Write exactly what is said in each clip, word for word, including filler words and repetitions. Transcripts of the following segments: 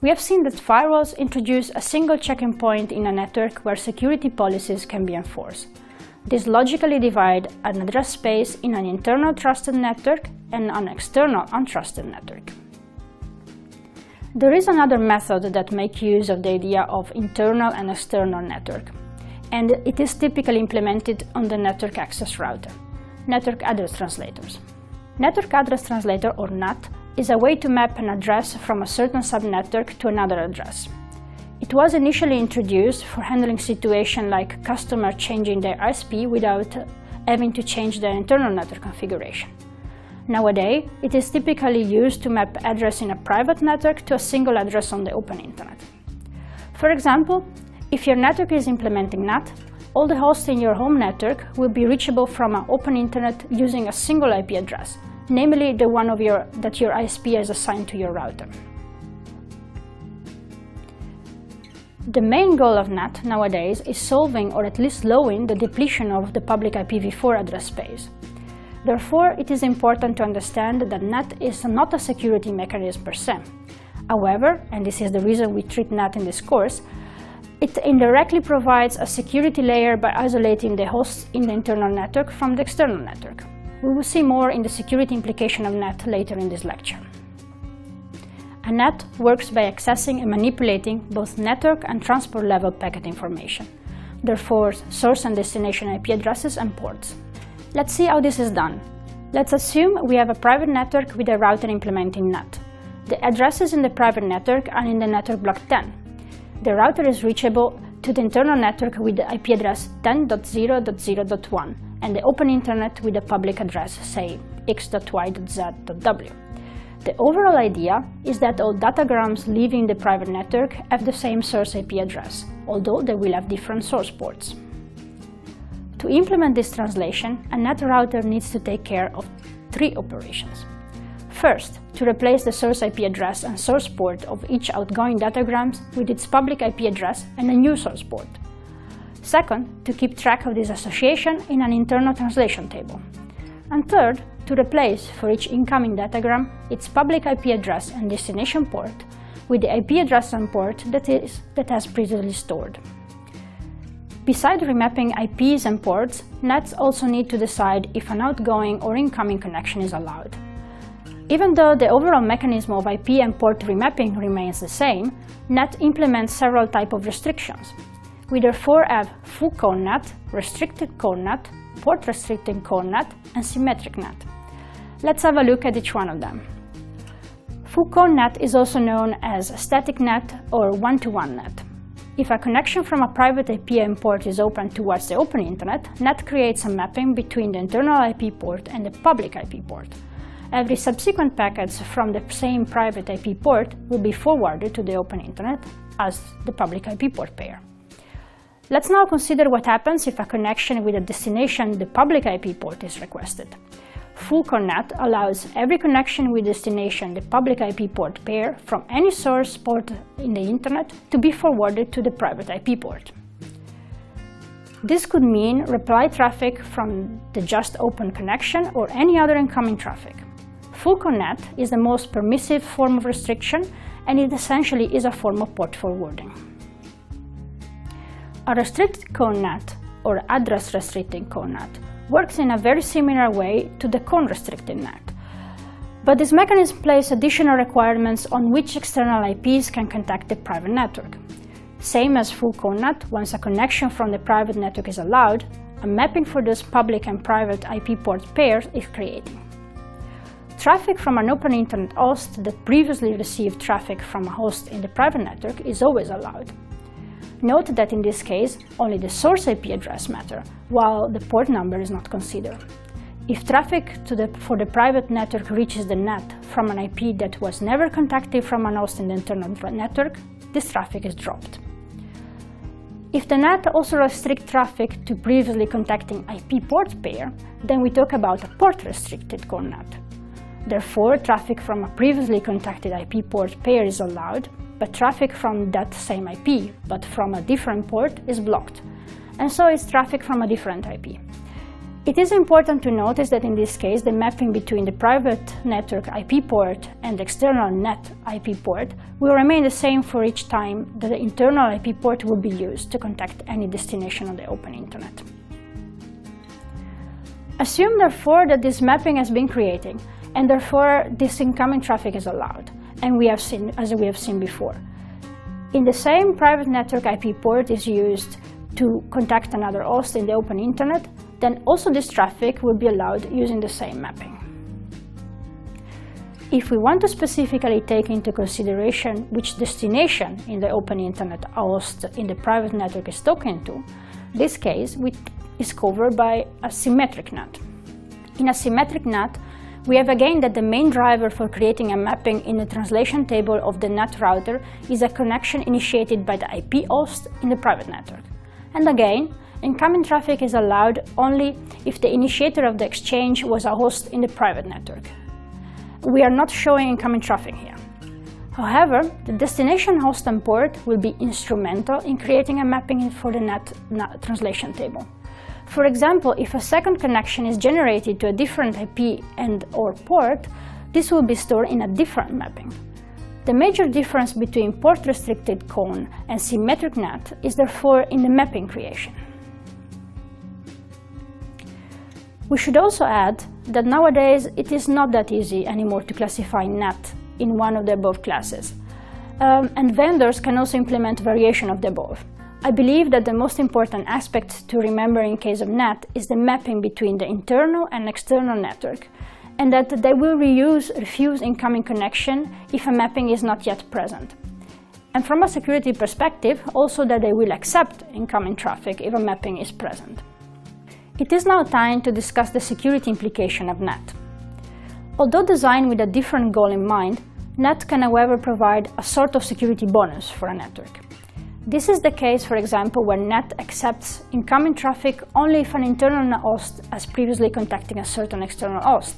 We have seen that firewalls introduce a single checking point in a network where security policies can be enforced. These logically divide an address space in an internal trusted network and an external untrusted network. There is another method that makes use of the idea of internal and external network, and it is typically implemented on the network access router, network address translators. Network address translator, or N A T, is a way to map an address from a certain subnetwork to another address. It was initially introduced for handling situations like customers changing their I S P without having to change their internal network configuration. Nowadays, it is typically used to map address in a private network to a single address on the open internet. For example, if your network is implementing N A T, all the hosts in your home network will be reachable from an open internet using a single I P address, namely the one of your, that your I S P has assigned to your router. The main goal of N A T nowadays is solving or at least slowing the depletion of the public I P v four address space. Therefore, it is important to understand that N A T is not a security mechanism per se. However, and this is the reason we treat N A T in this course, it indirectly provides a security layer by isolating the hosts in the internal network from the external network. We will see more in the security implication of N A T later in this lecture. A N A T works by accessing and manipulating both network and transport level packet information, therefore source and destination I P addresses and ports. Let's see how this is done. Let's assume we have a private network with a router implementing N A T. The addresses in the private network are in the network block ten. The router is reachable to the internal network with the I P address ten dot zero dot zero dot one and the open internet with the public address, say x dot y dot z dot w. The overall idea is that all datagrams leaving the private network have the same source I P address, although they will have different source ports. To implement this translation, a N A T router needs to take care of three operations. First, to replace the source I P address and source port of each outgoing datagram with its public I P address and a new source port. Second, to keep track of this association in an internal translation table. And third, to replace, for each incoming datagram, its public I P address and destination port with the I P address and port that is that has previously stored. Besides remapping I Ps and ports, N A Ts also need to decide if an outgoing or incoming connection is allowed. Even though the overall mechanism of I P and port remapping remains the same, N A T implements several types of restrictions. We therefore have full code N A T, restricted code N A T, port restricted code N A T, and symmetric N A T. Let's have a look at each one of them. Full code N A T is also known as static N A T or one-to-one N A T. If a connection from a private I P and port is open towards the open internet, N A T creates a mapping between the internal I P port and the public I P port. Every subsequent packet from the same private I P port will be forwarded to the open internet as the public I P port pair. Let's now consider what happens if a connection with a destination the public I P port is requested. Full code N A T allows every connection with destination the public I P port pair from any source port in the internet to be forwarded to the private I P port. This could mean reply traffic from the just open connection or any other incoming traffic. Full code N A T is the most permissive form of restriction, and it essentially is a form of port forwarding. A restricted code N A T or address restricted code N A T works in a very similar way to the cone-restricted N A T. But this mechanism places additional requirements on which external I Ps can contact the private network. Same as full cone N A T, once a connection from the private network is allowed, a mapping for those public and private I P port pairs is created. Traffic from an open internet host that previously received traffic from a host in the private network is always allowed. Note that in this case, only the source I P address matters, while the port number is not considered. If traffic to the, for the private network reaches the N A T from an I P that was never contacted from an host in the internal network, this traffic is dropped. If the N A T also restricts traffic to previously contacting I P port pair, then we talk about a port-restricted code N A T. Therefore, traffic from a previously contacted I P port pair is allowed, but traffic from that same I P, but from a different port, is blocked, and so is traffic from a different I P. It is important to notice that in this case the mapping between the private network I P port and the external N A T I P port will remain the same for each time that the internal I P port will be used to contact any destination on the open internet. Assume therefore that this mapping has been created and therefore this incoming traffic is allowed, and we have seen, as we have seen before. In the same private network I P port is used to contact another host in the open internet, then also this traffic will be allowed using the same mapping. If we want to specifically take into consideration which destination in the open internet a host in the private network is talking to, this case is covered by a symmetric N A T. In a symmetric N A T, we have again that the main driver for creating a mapping in the translation table of the N A T router is a connection initiated by the I P host in the private network. And again, incoming traffic is allowed only if the initiator of the exchange was a host in the private network. We are not showing incoming traffic here. However, the destination host and port will be instrumental in creating a mapping for the N A T translation table. For example, if a second connection is generated to a different I P and or port, this will be stored in a different mapping. The major difference between port-restricted cone and symmetric N A T is therefore in the mapping creation. We should also add that nowadays it is not that easy anymore to classify N A T in one of the above classes, um, and vendors can also implement variation of the above. I believe that the most important aspect to remember in case of N A T is the mapping between the internal and external network, and that they will reuse, refuse incoming connection if a mapping is not yet present. And from a security perspective, also that they will accept incoming traffic if a mapping is present. It is now time to discuss the security implication of N A T. Although designed with a different goal in mind, N A T can however provide a sort of security bonus for a network. This is the case, for example, when N A T accepts incoming traffic only if an internal host has previously contacted a certain external host,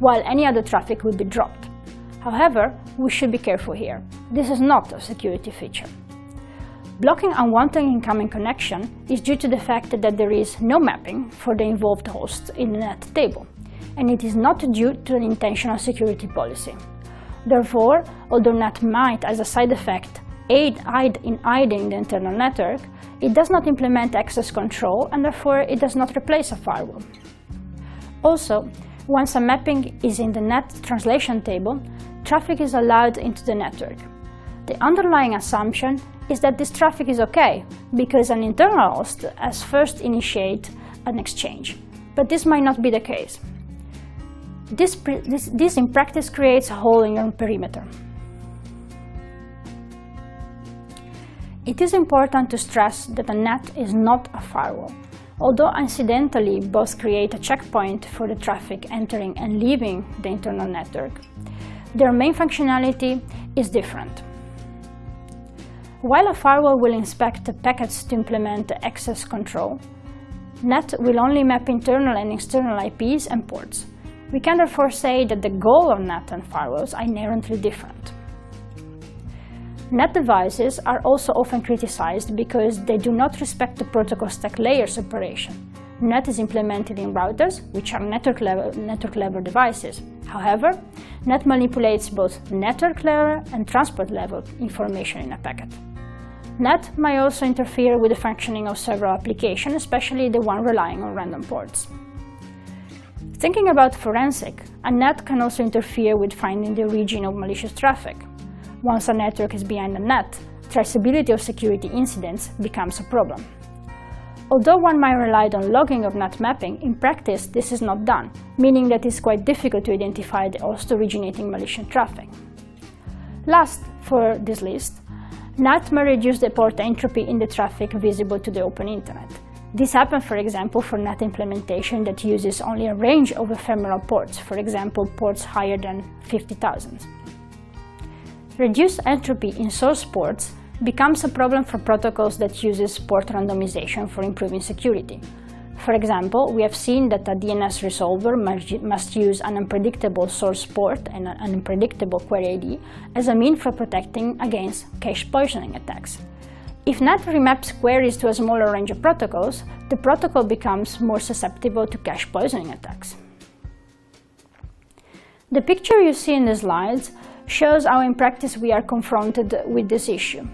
while any other traffic will be dropped. However, we should be careful here. This is not a security feature. Blocking unwanted incoming connection is due to the fact that there is no mapping for the involved host in the N A T table, and it is not due to an intentional security policy. Therefore, although N A T might, as a side effect, aid in hiding the internal network, it does not implement access control and therefore it does not replace a firewall. Also, once a mapping is in the N A T translation table, traffic is allowed into the network. The underlying assumption is that this traffic is okay, because an internal host has first initiated an exchange, but this might not be the case. This, this, this in practice creates a hole in your perimeter. It is important to stress that a N A T is not a firewall. Although incidentally both create a checkpoint for the traffic entering and leaving the internal network, their main functionality is different. While a firewall will inspect the packets to implement the access control, N A T will only map internal and external I Ps and ports. We can therefore say that the goal of N A T and firewalls are inherently different. N A T devices are also often criticized because they do not respect the protocol stack layer separation. N A T is implemented in routers, which are network level, network level devices. However, N A T manipulates both network layer and transport level information in a packet. N A T may also interfere with the functioning of several applications, especially the one relying on random ports. Thinking about forensic, a N A T can also interfere with finding the origin of malicious traffic. Once a network is behind a N A T, traceability of security incidents becomes a problem. Although one might rely on logging of N A T mapping, in practice this is not done, meaning that it's quite difficult to identify the host originating malicious traffic. Last for this list, N A T may reduce the port entropy in the traffic visible to the open internet. This happens, for example, for N A T implementation that uses only a range of ephemeral ports, for example ports higher than fifty thousand. Reduced entropy in source ports becomes a problem for protocols that uses port randomization for improving security. For example, we have seen that a D N S resolver must use an unpredictable source port and an unpredictable query I D as a mean for protecting against cache poisoning attacks. If N A T remaps queries to a smaller range of protocols, the protocol becomes more susceptible to cache poisoning attacks. The picture you see in the slides shows how in practice we are confronted with this issue.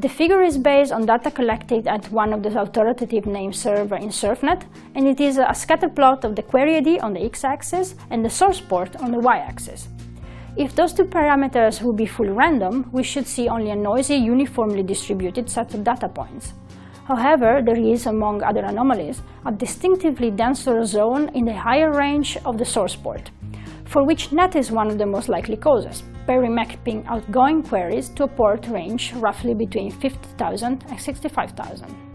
The figure is based on data collected at one of the authoritative name server in SurfNet, and it is a scatter plot of the query I D on the x-axis and the source port on the y-axis. If those two parameters would be fully random, we should see only a noisy, uniformly distributed set of data points. However, there is, among other anomalies, a distinctively denser zone in the higher range of the source port, for which N A T is one of the most likely causes, by remapping outgoing queries to a port range roughly between fifty thousand and sixty-five thousand.